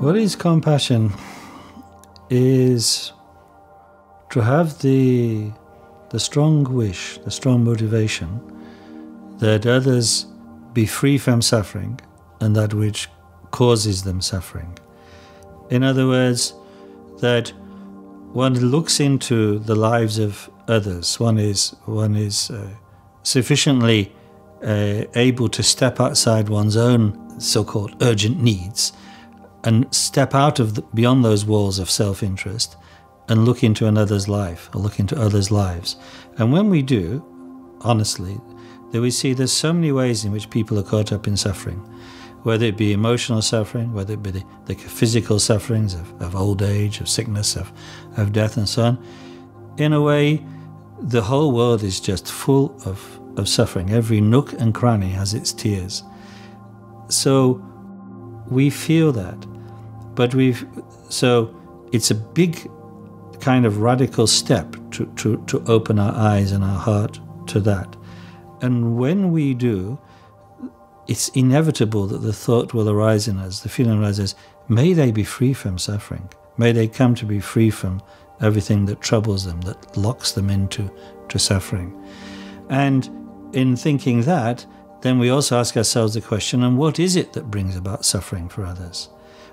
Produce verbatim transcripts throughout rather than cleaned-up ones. What is compassion? Is to have the the strong wish, the strong motivation that others be free from suffering and that which causes them suffering. In other words, that one looks into the lives of others, one is, one is uh, sufficiently uh, able to step outside one's own so-called urgent needs and step out of the, beyond those walls of self-interest and look into another's life, or look into others' lives. And when we do, honestly, then we see there's so many ways in which people are caught up in suffering, whether it be emotional suffering, whether it be the, the physical sufferings of, of old age, of sickness, of, of death and so on. In a way, the whole world is just full of, of suffering. Every nook and cranny has its tears. So we feel that, but we've, so it's a big kind of radical step to, to, to open our eyes and our heart to that. And when we do, it's inevitable that the thought will arise in us, the feeling arises, may they be free from suffering. May they come to be free from everything that troubles them, that locks them into to suffering. And in thinking that, then we also ask ourselves the question, and what is it that brings about suffering for others?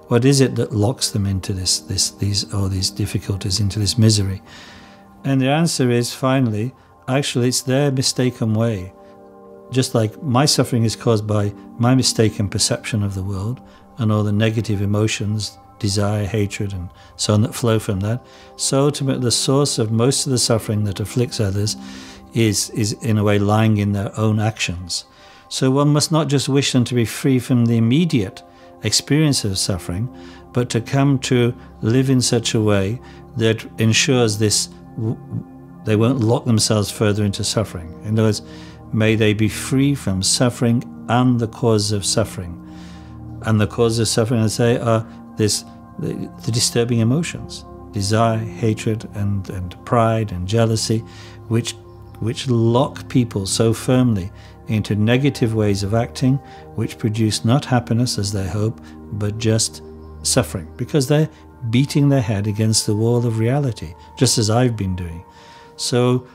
What is it that locks them into this, this, these, or these difficulties, into this misery? And the answer is, finally, actually it's their mistaken way. Just like my suffering is caused by my mistaken perception of the world and all the negative emotions, desire, hatred, and so on that flow from that, so ultimately the source of most of the suffering that afflicts others is, is in a way lying in their own actions. So one must not just wish them to be free from the immediate experience of suffering, but to come to live in such a way that ensures this, they won't lock themselves further into suffering. In other words, may they be free from suffering and the causes of suffering. And the causes of suffering, I say, are this, the, the disturbing emotions, desire, hatred, and, and pride and jealousy, which, which lock people so firmly into negative ways of acting, which produce not happiness as they hope, but just suffering, because they're beating their head against the wall of reality, just as I've been doing. So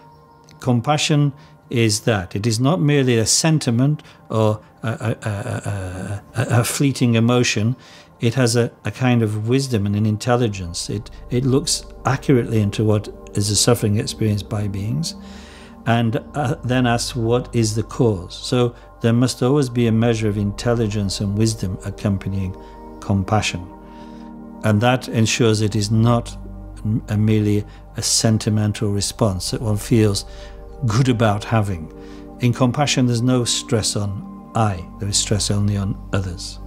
compassion is that. It is not merely a sentiment or a, a, a, a, a fleeting emotion. It has a, a kind of wisdom and an intelligence. It, it looks accurately into what is a suffering experienced by beings, and uh, then asks what is the cause. So there must always be a measure of intelligence and wisdom accompanying compassion. And that ensures it is not a merely a sentimental response that one feels good about having. In compassion, there's no stress on I, there is stress only on others.